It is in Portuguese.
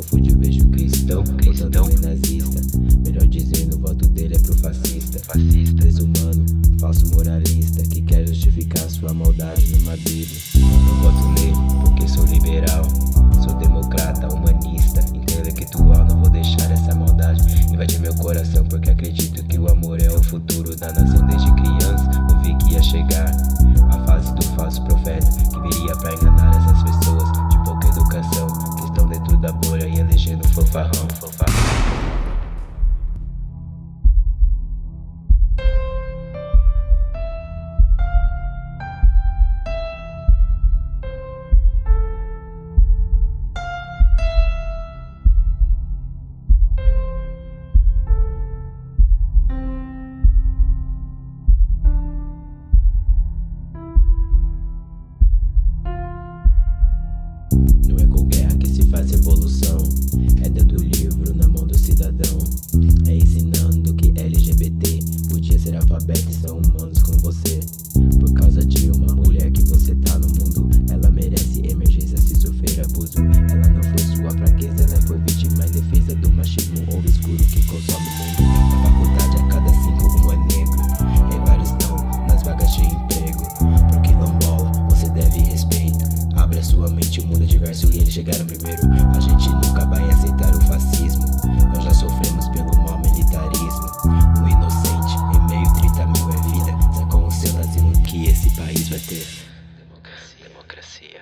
confunde o beijo cristão, pensando em nazista. Melhor dizendo, o voto dele é pro fascista, desumano, falso moralista, que quer justificar sua maldade numa bíblia. Não posso ler porque sou liberal, sou democrata, humanista, intelectual. Não vou deixar essa maldade invadir meu coração, porque acredito que o amor é o futuro da nação. Desde criança ouvi que ia chegar a fase do falso profeta, que viria pra enganar essas pessoas de pouca educação, que estão dentro da bolha e elegendo fofarrão. Faz revolução, é dentro do livro, na mão do cidadão. É ensinando que LGBT podia ser alfabeto e são humanos como você. Por causa de uma mulher que você tá no mundo, ela merece emergência se sofrer abuso. Ela não foi sua fraqueza, ela foi vítima em defesa do machismo ou obscuro que consome o mundo. Na faculdade a cada 5 um é negro, e vários não nas vagas de emprego. Pro quilombola você deve respeito, abre a sua mente, o mundo é diverso e eles chegaram primeiro. A gente nunca vai aceitar o fascismo. Nós já sofremos pelo mau militarismo. O inocente em meio a 30 mil é vida. Só com o seu nazismo que esse país vai ter democracia.